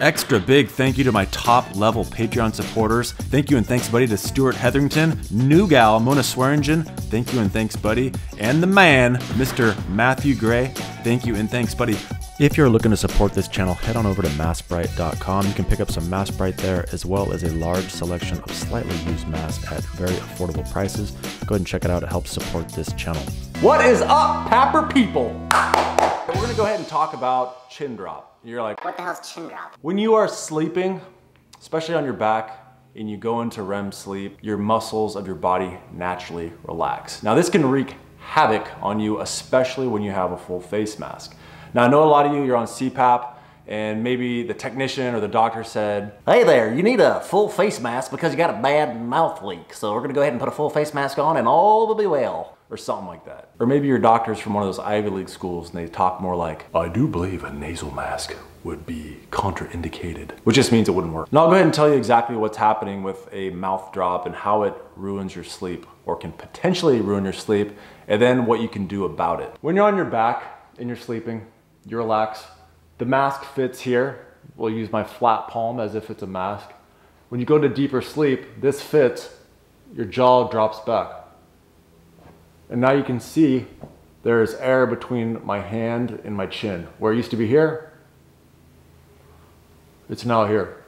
Extra big thank you to my top level Patreon supporters. Thank you and thanks buddy to Stuart Hetherington, New Gal, Mona Swearingen, thank you and thanks buddy, and the man, Mr. Matthew Gray, thank you and thanks buddy. If you're looking to support this channel, head on over to maskbright.com. You can pick up some masks bright there, as well as a large selection of slightly used masks at very affordable prices. Go ahead and check it out. It helps support this channel. What is up, Papper people? We're going to go ahead and talk about chin drop. You're like, what the hell's chin drop? When you are sleeping, especially on your back, and you go into REM sleep, your muscles of your body naturally relax. Now this can wreak havoc on you, especially when you have a full face mask. Now I know a lot of you, you're on CPAP and maybe the technician or the doctor said, hey there, you need a full face mask because you got a bad mouth leak. So we're gonna go ahead and put a full face mask on and all will be well, or something like that. Or maybe your doctor's from one of those Ivy League schools and they talk more like, I do believe a nasal mask would be contraindicated, which just means it wouldn't work. Now I'll go ahead and tell you exactly what's happening with a mouth drop and how it ruins your sleep or can potentially ruin your sleep, and then what you can do about it. When you're on your back and you're sleeping, you relax. The mask fits here. We'll use my flat palm as if it's a mask. When you go to deeper sleep, this fits, your jaw drops back. And now you can see there is air between my hand and my chin. Where it used to be here, it's now here.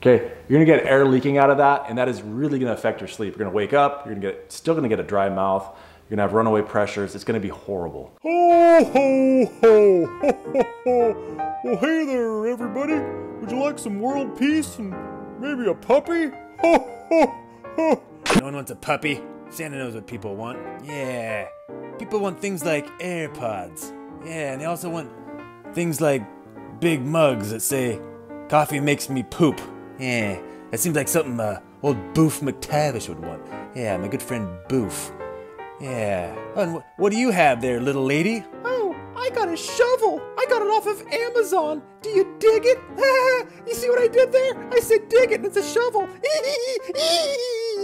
Okay, you're gonna get air leaking out of that, and that is really gonna affect your sleep. You're gonna wake up, you're gonna still gonna get a dry mouth, you're gonna have runaway pressures. It's gonna be horrible. Ho, ho, ho, ho, ho, ho. Well, hey there, everybody. Would you like some world peace and maybe a puppy? Ho, ho, ho. No one wants a puppy. Santa knows what people want. Yeah. People want things like AirPods. Yeah, and they also want things like big mugs that say, coffee makes me poop. Yeah, that seems like something old Boof McTavish would want. Yeah, my good friend Boof. Yeah. And what do you have there, little lady? Oh, I got a shovel. I got it off of Amazon. Do you dig it? You see what I did there? I said dig it, and it's a shovel.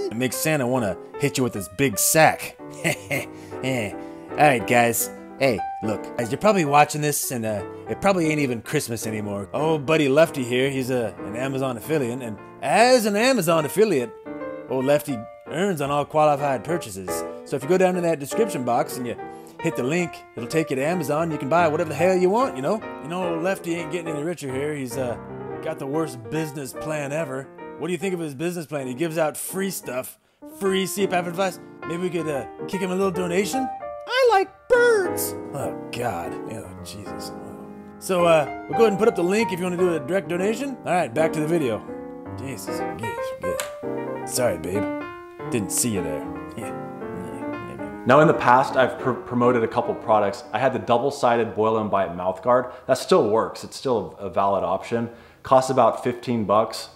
It makes Santa want to hit you with his big sack. Yeah. All right, guys. Hey, look, as you're probably watching this, and it probably ain't even Christmas anymore. Old buddy Lefty here, he's an Amazon affiliate, and as an Amazon affiliate, old Lefty earns on all qualified purchases. So if you go down in that description box and you hit the link, it'll take you to Amazon. You can buy whatever the hell you want, you know? You know, Lefty ain't getting any richer here. He's got the worst business plan ever. What do you think of his business plan? He gives out free stuff, free CPAP advice. Maybe we could kick him a little donation? I like birds. Oh, God. Oh, Jesus. So we'll go ahead and put up the link if you want to do a direct donation. All right, back to the video. Jesus. Yes. Sorry, babe. Didn't see you there. Yeah. Now in the past, I've promoted a couple products. I had the double-sided boil and bite mouth guard. That still works, it's still a valid option. Costs about 15 bucks.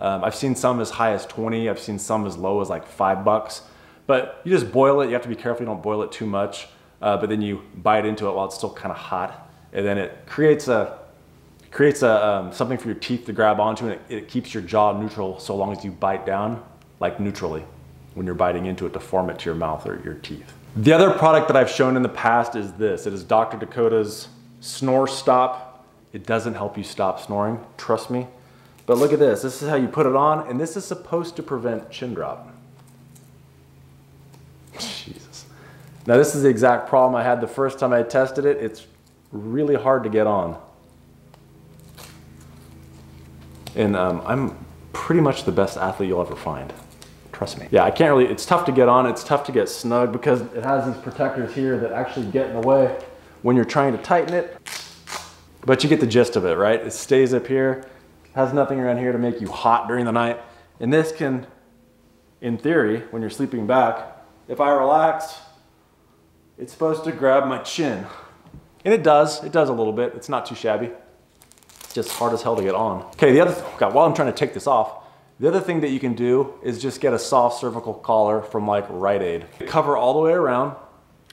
I've seen some as high as 20, I've seen some as low as like $5. But you just boil it, you have to be careful you don't boil it too much, but then you bite into it while it's still kind of hot. And then it creates something for your teeth to grab onto, and it keeps your jaw neutral so long as you bite down, like neutrally, when you're biting into it to form it to your mouth or your teeth. The other product that I've shown in the past is this. It is Dr. Dakota's Snore Stop. It doesn't help you stop snoring, trust me. But look at this, this is how you put it on, and this is supposed to prevent chin drop. Jesus. Now this is the exact problem I had the first time I tested it. It's really hard to get on. And I'm pretty much the best athlete you'll ever find. Trust me. Yeah, I can't really, it's tough to get on, it's tough to get snug because it has these protectors here that actually get in the way when you're trying to tighten it. But you get the gist of it, right? It stays up here, has nothing around here to make you hot during the night. And this can, in theory, when you're sleeping back, if I relax, it's supposed to grab my chin. And it does a little bit. It's not too shabby. It's just hard as hell to get on. Okay, the other, while I'm trying to take this off, the other thing that you can do is just get a soft cervical collar from like Rite Aid. They cover all the way around,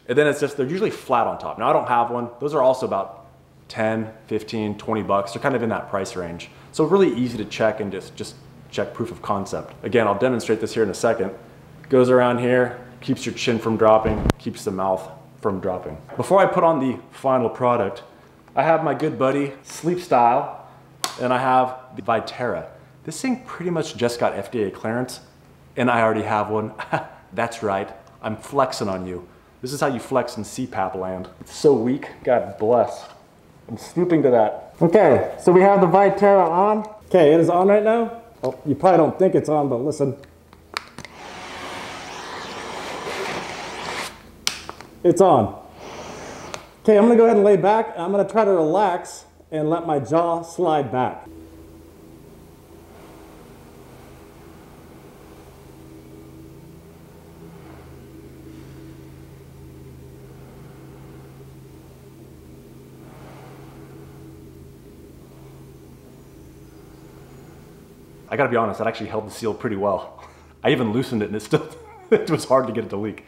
and then it's just, they're usually flat on top. Now I don't have one. Those are also about 10, 15, 20 bucks. They're kind of in that price range. So really easy to check and just check proof of concept. Again, I'll demonstrate this here in a second. Goes around here, keeps your chin from dropping, keeps the mouth from dropping. Before I put on the final product, I have my good buddy Sleep Style. And I have the Viterra. This thing pretty much just got FDA clearance and I already have one. That's right, I'm flexing on you. This is how you flex in CPAP land. It's so weak, God bless. I'm snooping to that. Okay, so we have the Viterra on. Okay, it is on right now. Well, you probably don't think it's on, but listen. It's on. Okay, I'm gonna go ahead and lay back. I'm gonna try to relax and let my jaw slide back. I gotta be honest, that actually held the seal pretty well. I even loosened it and it still, it was hard to get it to leak.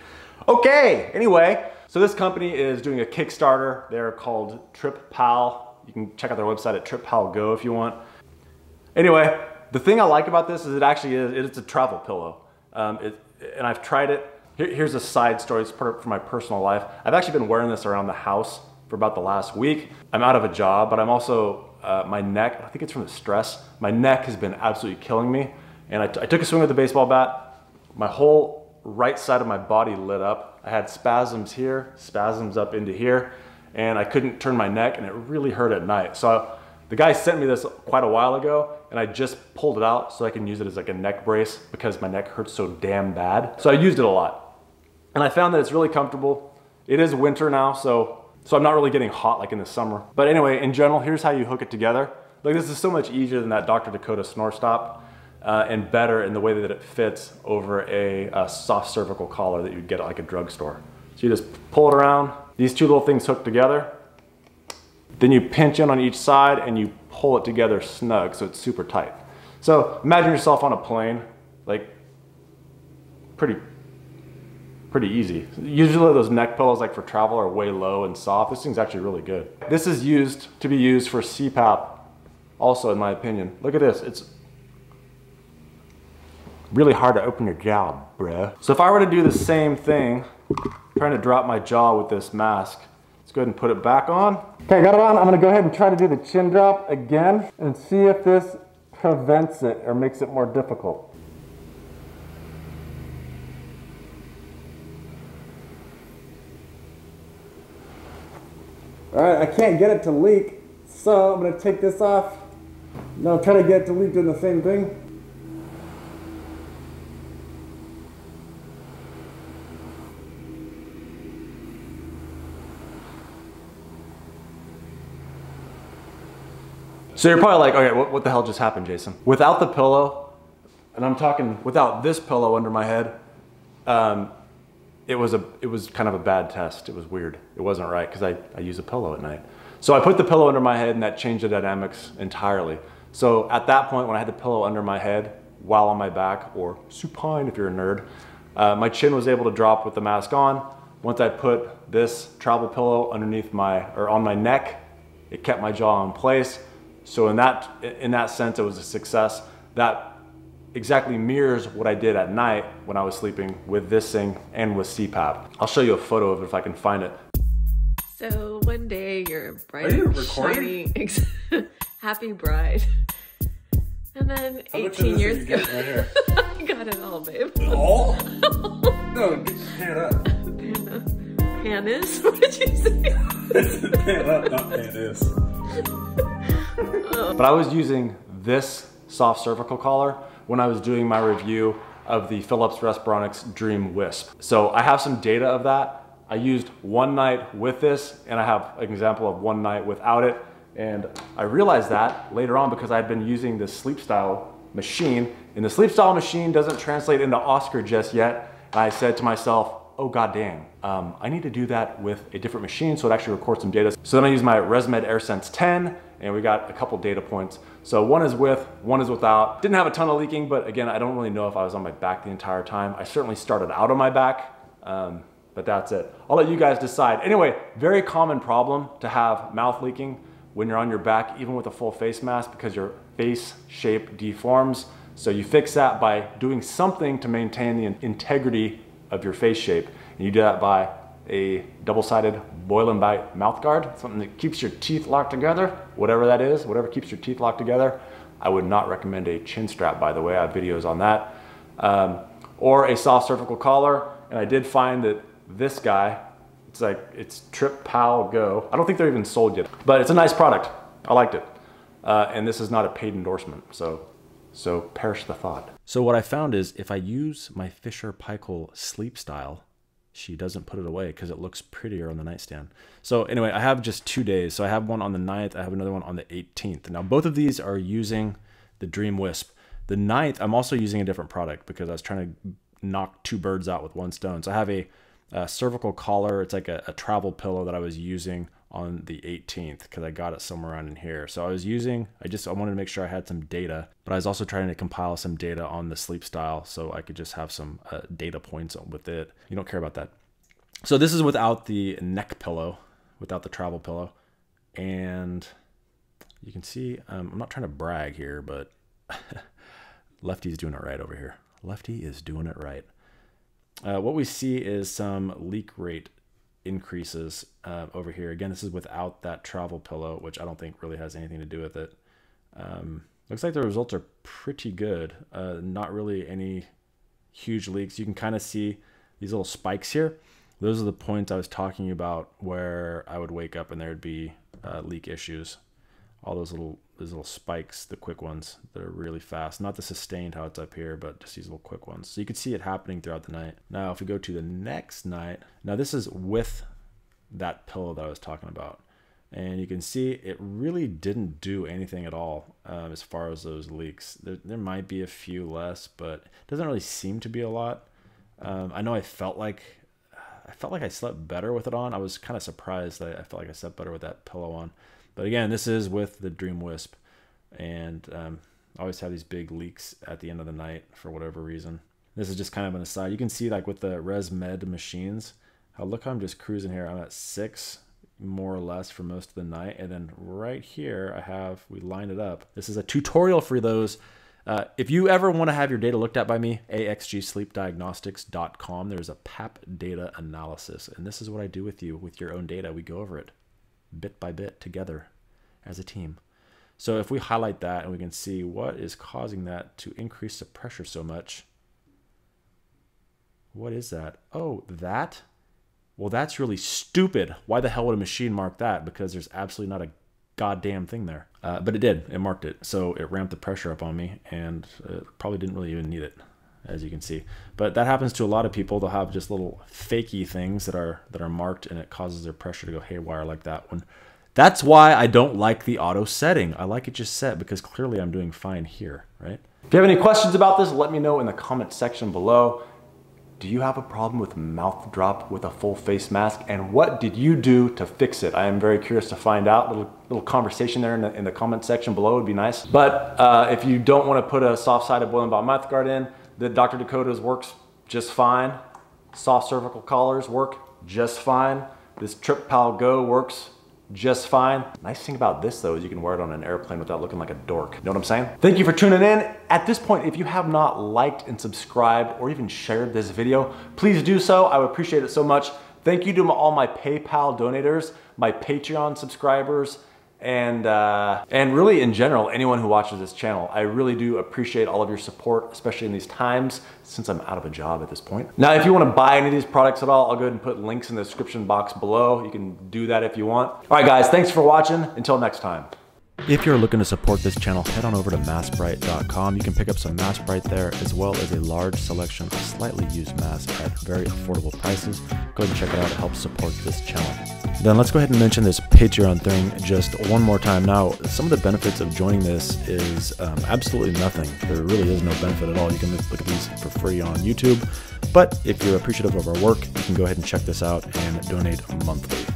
Okay, anyway, so this company is doing a Kickstarter. They're called TripPal. You can check out their website at TripPalGo if you want. Anyway, the thing I like about this is it actually is, it's a travel pillow. And I've tried it. Here's a side story, it's part of my personal life. I've actually been wearing this around the house for about the last week. I'm out of a job, but I'm also, my neck, I think it's from the stress. My neck has been absolutely killing me. And I took a swing with the baseball bat. My whole right side of my body lit up. I had spasms here, spasms up into here, and I couldn't turn my neck and it really hurt at night. So the guy sent me this quite a while ago and I just pulled it out so I can use it as like a neck brace because my neck hurts so damn bad. So I used it a lot and I found that it's really comfortable. It is winter now, so I'm not really getting hot like in the summer. But anyway, in general, here's how you hook it together. Like this is so much easier than that Dr. Dakota's Snore Stop and better in the way that it fits over a soft cervical collar that you'd get at like a drugstore. So you just pull it around, these two little things hook together, then you pinch in on each side and you pull it together snug so it's super tight. So imagine yourself on a plane, like pretty easy. Usually those neck pillows like for travel are way low and soft. This thing's actually really good. This is used to be used for CPAP also in my opinion. Look at this, it's really hard to open your jaw, bruh. So if I were to do the same thing, trying to drop my jaw with this mask, let's go ahead and put it back on. Okay, I got it on. I'm gonna go ahead and try to do the chin drop again and see if this prevents it or makes it more difficult. All right, I can't get it to leak, so I'm gonna take this off. Now try to get it to leak doing the same thing. So you're probably like, okay, what the hell just happened, Jason? Without the pillow, and I'm talking without this pillow under my head, it was kind of a bad test. It was weird. It wasn't right because I use a pillow at night. So I put the pillow under my head and that changed the dynamics entirely. So at that point when I had the pillow under my head while on my back or supine if you're a nerd, my chin was able to drop with the mask on. Once I put this travel pillow underneath my, or on my neck, it kept my jaw in place. So in that sense, it was a success. That exactly mirrors what I did at night when I was sleeping with this thing and with CPAP. I'll show you a photo of it if I can find it. So one day you're bright and shiny, happy bride. And then 18 years ago, I got it all, babe. All? No, get your pan up. Pan up. Pan is? What did you say? Pan up, not pan is. But I was using this soft cervical collar when I was doing my review of the Philips Respironics Dream Wisp. So I have some data of that. I used one night with this and I have an example of one night without it. And I realized that later on because I had been using this sleep style machine and the sleep style machine doesn't translate into OSCAR just yet. And I said to myself, oh goddamn, I need to do that with a different machine so it actually records some data. So then I used my ResMed AirSense 10 and we got a couple data points. So one is with, one is without. Didn't have a ton of leaking, but again, I don't really know if I was on my back the entire time. I certainly started out on my back, but that's it. I'll let you guys decide. Anyway, very common problem to have mouth leaking when you're on your back, even with a full face mask because your face shape deforms. So you fix that by doing something to maintain the integrity of your face shape. And you do that by a double-sided boil and bite mouth guard, something that keeps your teeth locked together, whatever that is, whatever keeps your teeth locked together. I would not recommend a chin strap, by the way. I have videos on that. Or a soft cervical collar. And I did find that this guy, it's TripPalGo. I don't think they're even sold yet, but it's a nice product. I liked it. And this is not a paid endorsement, so perish the thought. So what I found is if I use my Fisher-Paykel Sleep Style, she doesn't put it away because it looks prettier on the nightstand. So anyway, I have just 2 days. So I have one on the 9th. I have another one on the 18th. Now, both of these are using the Dream Wisp. The 9th, I'm also using a different product because I was trying to knock two birds out with one stone. So I have a cervical collar. It's like a travel pillow that I was using on the 18th because I got it somewhere around in here. So I wanted to make sure I had some data, but I was also trying to compile some data on the sleep style so I could just have some data points with it. You don't care about that. So this is without the neck pillow, without the travel pillow. And you can see, I'm not trying to brag here, but Lefty's doing it right over here. Lefty is doing it right. What we see is some leak rate increases over here. Again, this is without that travel pillow, which I don't think really has anything to do with it. Looks like the results are pretty good. Not really any huge leaks. You can kind of see these little spikes here. Those are the points I was talking about where I would wake up and there'd be leak issues. All those little spikes, the quick ones that are really fast. Not the sustained how it's up here, but just these little quick ones. So you can see it happening throughout the night. Now, if we go to the next night, now this is with that pillow that I was talking about. And you can see it really didn't do anything at all as far as those leaks. There might be a few less, but it doesn't really seem to be a lot. I know I felt like I slept better with it on. I was kind of surprised that I felt like I slept better with that pillow on. But again, this is with the Dream Wisp, and I always have these big leaks at the end of the night for whatever reason. This is just kind of an aside. You can see like with the ResMed machines, how I'm just cruising here. I'm at 6 more or less for most of the night. And then right here we lined it up. This is a tutorial for those. If you ever want to have your data looked at by me, axgsleepdiagnostics.com, there's a PAP data analysis. And this is what I do with you with your own data. We go over it bit by bit together as a team. So if we highlight that and we can see what is causing that to increase the pressure so much. What is that? Oh, that? Well, that's really stupid. Why the hell would a machine mark that? Because there's absolutely not a goddamn thing there. But it did. It marked it. So it ramped the pressure up on me, and probably didn't really even need it, as you can see. But that happens to a lot of people. They'll have just little fakey things that are marked, and it causes their pressure to go haywire like that one. That's why I don't like the auto setting. I like it just set because clearly I'm doing fine here, right? If you have any questions about this, let me know in the comment section below. Do you have a problem with mouth drop with a full face mask? And what did you do to fix it? I am very curious to find out. Little conversation there in the comment section below would be nice. But if you don't want to put a soft-sided boil and bite mouth guard in, the Dr. Dakota's works just fine. Soft cervical collars work just fine. This TripPalGo works just fine. Nice thing about this though is you can wear it on an airplane without looking like a dork. You know what I'm saying? Thank you for tuning in. At this point, if you have not liked and subscribed or even shared this video, please do so. I would appreciate it so much. Thank you to all my PayPal donators, my Patreon subscribers, and really in general, anyone who watches this channel. I really do appreciate all of your support, especially in these times since I'm out of a job at this point. Now, if you want to buy any of these products at all, I'll go ahead and put links in the description box below. You can do that if you want. All right, guys, thanks for watching. Until next time. If you're looking to support this channel, head on over to maskbright.com. You can pick up some masks right there, as well as a large selection of slightly used masks at very affordable prices. Go ahead and check it out. It helps support this channel. Then let's go ahead and mention this Patreon thing just one more time. Now, some of the benefits of joining this is absolutely nothing. There really is no benefit at all. You can look at these for free on YouTube. But if you're appreciative of our work, you can go ahead and check this out and donate monthly.